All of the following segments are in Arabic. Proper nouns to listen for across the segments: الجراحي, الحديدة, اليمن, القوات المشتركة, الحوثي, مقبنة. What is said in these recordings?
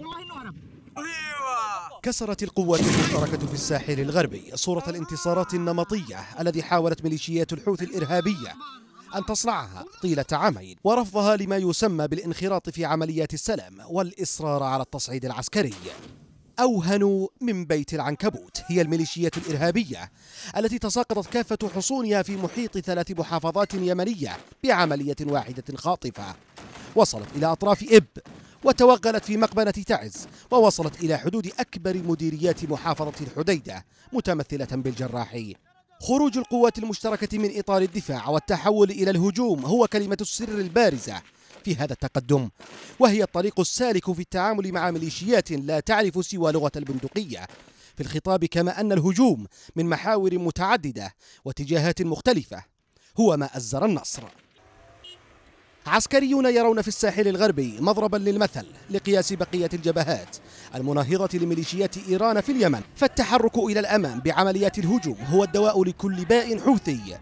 هرب، والله انه هرب. ايوه. كسرت القوات المشتركة في الساحل الغربي صورة الانتصارات النمطية الذي حاولت ميليشيات الحوثي الإرهابية أن تصنعها طيلة عامين، ورفضها لما يسمى بالانخراط في عمليات السلام والإصرار على التصعيد العسكري. أوهن من بيت العنكبوت هي الميليشيات الإرهابية التي تساقطت كافة حصونها في محيط 3 محافظات يمنية بعملية واحدة خاطفة، وصلت إلى أطراف إب وتوغلت في مقبنة تعز، ووصلت إلى حدود أكبر مديريات محافظة الحديدة متمثلة بالجراحي. خروج القوات المشتركة من إطار الدفاع والتحول إلى الهجوم هو كلمة السر البارزة في هذا التقدم، وهي الطريق السالك في التعامل مع ميليشيات لا تعرف سوى لغة البندقية في الخطاب، كما أن الهجوم من محاور متعددة واتجاهات مختلفة هو ما أزر النصر. عسكريون يرون في الساحل الغربي مضربا للمثل لقياس بقية الجبهات المناهضة لميليشيات إيران في اليمن، فالتحرك إلى الأمام بعمليات الهجوم هو الدواء لكل باء حوثي،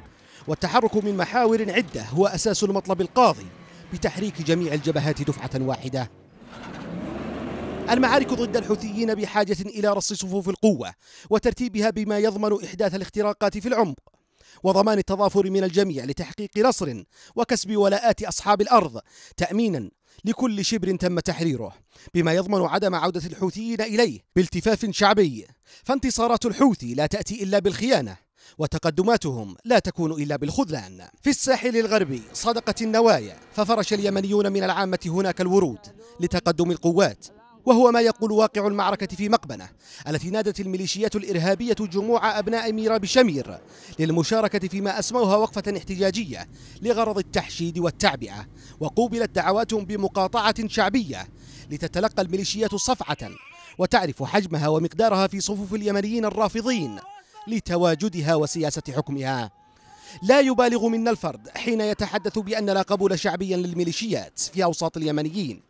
والتحرك من محاور عدة هو أساس المطلب القاضي بتحريك جميع الجبهات دفعة واحدة. المعارك ضد الحوثيين بحاجة إلى رص صفوف القوة وترتيبها بما يضمن إحداث الاختراقات في العمق وضمان التظافر من الجميع لتحقيق نصر وكسب ولاءات أصحاب الأرض، تأمينا لكل شبر تم تحريره بما يضمن عدم عودة الحوثيين إليه بالتفاف شعبي. فانتصارات الحوثي لا تأتي إلا بالخيانة، وتقدماتهم لا تكون إلا بالخذلان. في الساحل الغربي صدقت النوايا، ففرش اليمنيون من العامة هناك الورود لتقدم القوات، وهو ما يقول واقع المعركة في مقبنة التي نادت الميليشيات الإرهابية جموع أبناء ميراب شمير للمشاركة فيما أسموها وقفة احتجاجية لغرض التحشيد والتعبئة، وقوبلت دعواتهم بمقاطعة شعبية لتتلقى الميليشيات صفعة وتعرف حجمها ومقدارها في صفوف اليمنيين الرافضين لتواجدها وسياسة حكمها. لا يبالغ منا الفرد حين يتحدث بأن لا قبول شعبيا للميليشيات في أوساط اليمنيين،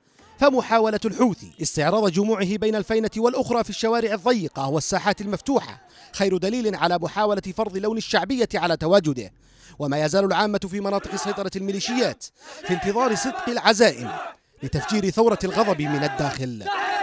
فمحاولة الحوثي استعراض جموعه بين الفينة والأخرى في الشوارع الضيقة والساحات المفتوحة خير دليل على محاولة فرض لون الشعبية على تواجده، وما يزال العامة في مناطق سيطرة الميليشيات في انتظار صدق العزائم لتفجير ثورة الغضب من الداخل.